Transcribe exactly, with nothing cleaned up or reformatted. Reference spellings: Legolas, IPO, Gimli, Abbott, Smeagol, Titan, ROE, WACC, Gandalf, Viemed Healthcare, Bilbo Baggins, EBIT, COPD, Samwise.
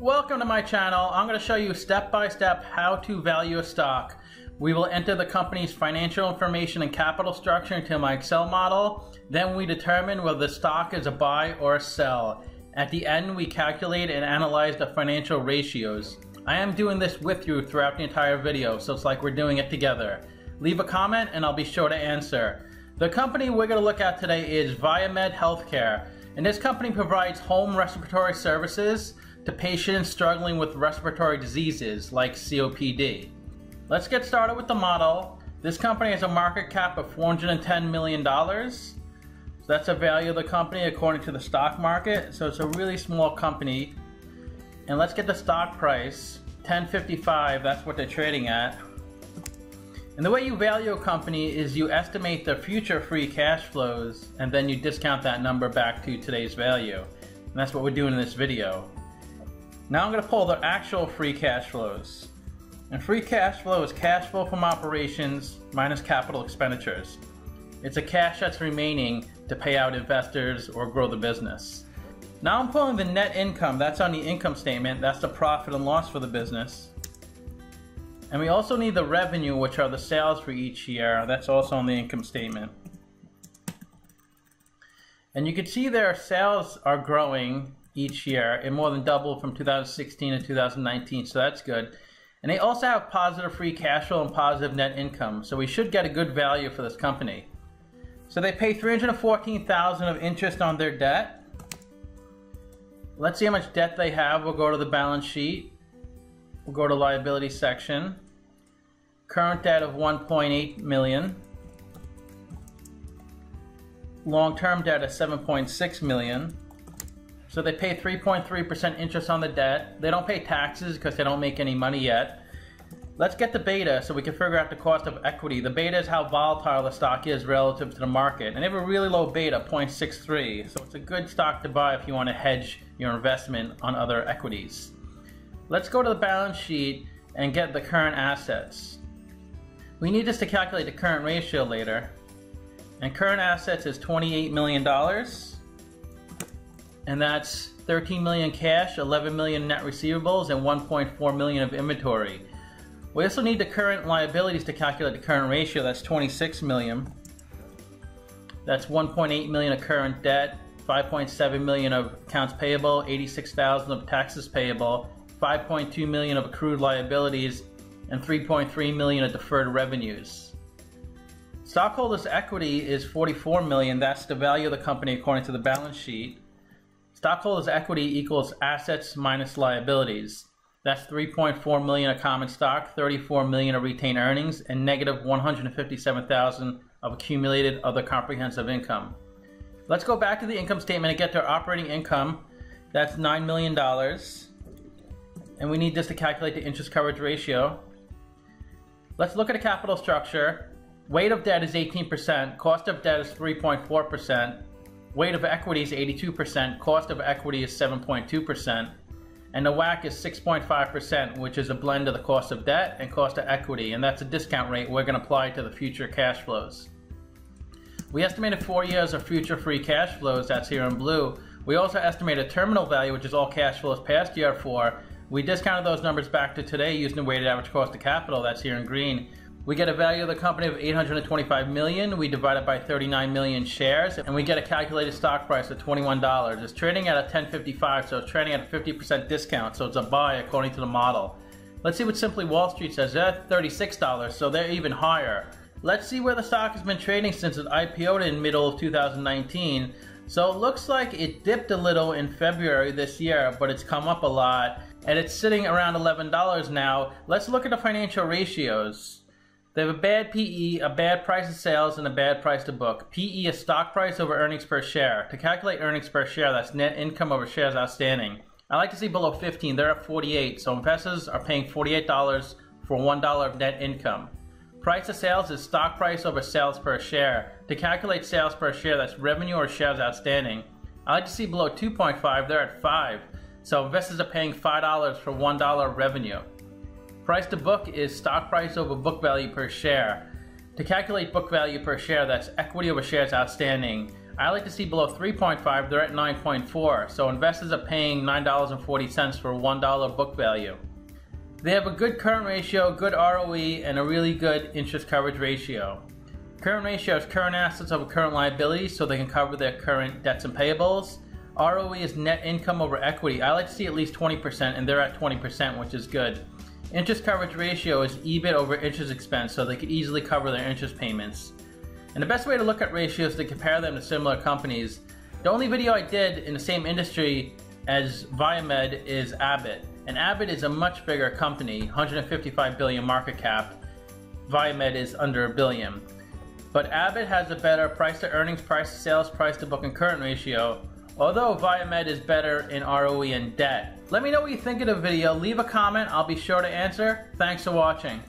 Welcome to my channel. I'm going to show you step-by-step how to value a stock. We will enter the company's financial information and capital structure into my Excel model. Then we determine whether the stock is a buy or a sell. At the end, we calculate and analyze the financial ratios. I am doing this with you throughout the entire video, so it's like we're doing it together. Leave a comment and I'll be sure to answer. The company we're going to look at today is Viemed Healthcare, and this company provides home respiratory services to patients struggling with respiratory diseases like C O P D. Let's get started with the model. This company has a market cap of four hundred ten million dollars. So that's the value of the company according to the stock market. So it's a really small company. And let's get the stock price, ten fifty-five, that's what they're trading at. And the way you value a company is you estimate the future free cash flows and then you discount that number back to today's value. And that's what we're doing in this video. Now I'm going to pull the actual free cash flows. And free cash flow is cash flow from operations minus capital expenditures. It's a cash that's remaining to pay out investors or grow the business. Now I'm pulling the net income. That's on the income statement. That's the profit and loss for the business. And we also need the revenue, which are the sales for each year. That's also on the income statement. And you can see their sales are growing each year. It more than doubled from two thousand sixteen to two thousand nineteen, so that's good. And they also have positive free cash flow and positive net income, so we should get a good value for this company. So they pay three hundred fourteen thousand dollars of interest on their debt. Let's see how much debt they have. We'll go to the balance sheet. We'll go to liability section. Current debt of one point eight million dollars. Long-term debt of seven point six million dollars. So they pay three point three percent interest on the debt. They don't pay taxes because they don't make any money yet. Let's get the beta so we can figure out the cost of equity. The beta is how volatile the stock is relative to the market. And they have a really low beta, zero point six three. So it's a good stock to buy if you want to hedge your investment on other equities. Let's go to the balance sheet and get the current assets. We need this to calculate the current ratio later. And current assets is twenty-eight million dollars. And that's thirteen million dollars cash, eleven million dollars net receivables, and one point four million dollars of inventory. We also need the current liabilities to calculate the current ratio. That's twenty-six million dollars. That's one point eight million dollars of current debt, five point seven million dollars of accounts payable, eighty-six thousand dollars of taxes payable, five point two million dollars of accrued liabilities, and three point three million dollars of deferred revenues. Stockholders' equity is forty-four million dollars. That's the value of the company according to the balance sheet. Stockholders' equity equals assets minus liabilities. That's three point four million dollars of common stock, thirty-four million dollars of retained earnings, and negative one hundred fifty-seven thousand dollars of accumulated other comprehensive income. Let's go back to the income statement and get their operating income. That's nine million dollars. And we need this to calculate the interest coverage ratio. Let's look at a capital structure. Weight of debt is eighteen percent. Cost of debt is three point four percent. Weight of equity is eighty-two percent, cost of equity is seven point two percent, and the W A C C is six point five percent, which is a blend of the cost of debt and cost of equity, and that's a discount rate we're going to apply to the future cash flows. We estimated four years of future free cash flows, that's here in blue. We also estimated terminal value, which is all cash flows past year four. We discounted those numbers back to today using the weighted average cost of capital, that's here in green. We get a value of the company of eight hundred twenty-five million dollars, we divide it by thirty-nine million shares, and we get a calculated stock price of twenty-one dollars. It's trading at a ten fifty-five, so it's trading at a fifty percent discount, so it's a buy according to the model. Let's see what Simply Wall Street says. They're at thirty-six dollars, so they're even higher. Let's see where the stock has been trading since it I P O'd in middle of two thousand nineteen. So it looks like it dipped a little in February this year, but it's come up a lot, and it's sitting around eleven dollars now. Let's look at the financial ratios. They have a bad P E, a bad price to sales, and a bad price to book. P E is stock price over earnings per share. To calculate earnings per share, that's net income over shares outstanding. I like to see below fifteen. They're at forty-eight, so investors are paying forty-eight dollars for one dollar of net income. Price to sales is stock price over sales per share. To calculate sales per share, that's revenue or shares outstanding. I like to see below two point five. They're at five, so investors are paying five dollars for one dollar revenue. Price to book is stock price over book value per share. To calculate book value per share, that's equity over shares outstanding. I like to see below three point five, they're at nine point four, so investors are paying nine dollars and forty cents for one dollar book value. They have a good current ratio, good R O E, and a really good interest coverage ratio. Current ratio is current assets over current liabilities, so they can cover their current debts and payables. R O E is net income over equity. I like to see at least twenty percent, and they're at twenty percent, which is good. Interest coverage ratio is E B I T over interest expense, so they could easily cover their interest payments. And the best way to look at ratios is to compare them to similar companies. The only video I did in the same industry as Viemed is Abbott. And Abbott is a much bigger company, one hundred fifty-five billion market cap. Viemed is under a billion. But Abbott has a better price to earnings, price to sales, price to book and current ratio. Although Viemed is better in R O E and debt. Let me know what you think of the video. Leave a comment. I'll be sure to answer. Thanks for watching.